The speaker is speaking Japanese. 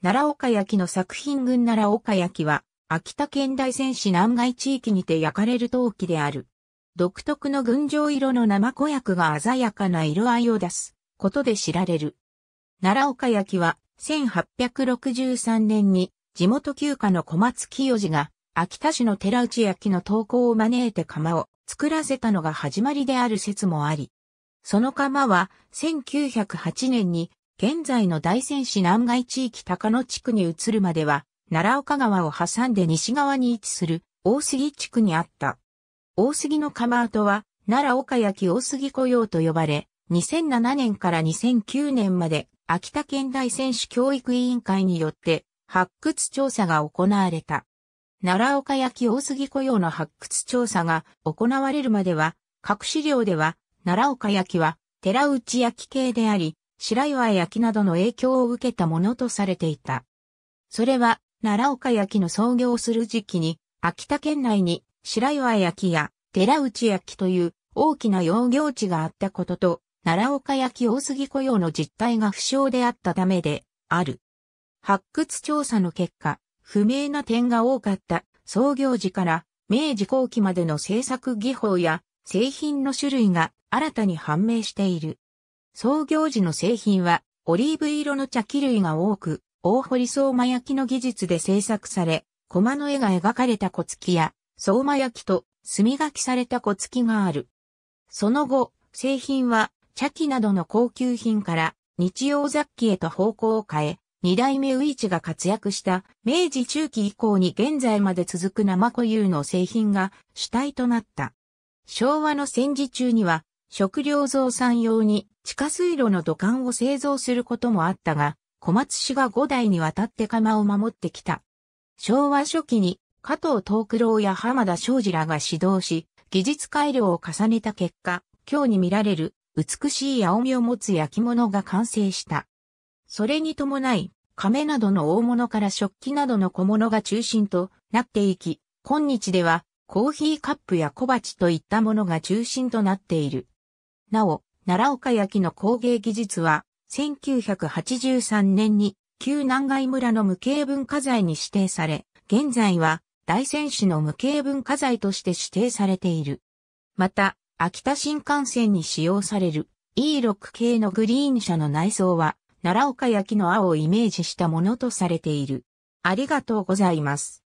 奈良岡焼の作品群奈良岡焼は、秋田県大仙市南外地域にて焼かれる陶器である。独特の群青色の生子薬が鮮やかな色合いを出すことで知られる。奈良岡焼は、1863年に地元旧家の小松清次が、秋田市の寺内焼の陶工を招いて窯を作らせたのが始まりである説もあり、その窯は1908年に現在の大仙市南外地域高野地区に移るまでは、奈良岡川を挟んで西側に位置する大杉地区にあった。大杉の窯跡は、奈良岡焼大杉小窯と呼ばれ、2007年から2009年まで秋田県大仙市教育委員会によって発掘調査が行われた。奈良岡焼大杉小窯の発掘調査が行われるまでは、各資料では、奈良岡焼は寺内焼系であり、白岩焼などの影響を受けたものとされていた。それは、奈良岡焼の創業する時期に、秋田県内に白岩焼や寺内焼という大きな養業地があったことと、奈良岡焼大杉小窯の実態が不詳であったためである。発掘調査の結果、不明な点が多かった創業時から明治後期までの製作技法や製品の種類が新たに判明している。創業時の製品はオリーブ色の茶器類が多く、大堀相馬焼の技術で製作され、駒の絵が描かれた小突や相馬焼と墨書きされた小突がある。その後、製品は茶器などの高級品から日用雑器へと方向を変え、二代目宇市が活躍した明治中期以降に現在まで続く生小釉の製品が主体となった。昭和の戦時中には、食料増産用に地下水路の土管を製造することもあったが、小松氏が5代にわたって窯を守ってきた。昭和初期に加藤藤九郎や浜田省二らが指導し、技術改良を重ねた結果、今日に見られる美しい青みを持つ焼き物が完成した。それに伴い、甕などの大物から食器などの小物が中心となっていき、今日ではコーヒーカップや小鉢といったものが中心となっている。なお、奈良岡焼の工芸技術は、1983年に旧南外村の無形文化財に指定され、現在は大仙市の無形文化財として指定されている。また、秋田新幹線に使用される E6 系のグリーン車の内装は、奈良岡焼の青をイメージしたものとされている。ありがとうございます。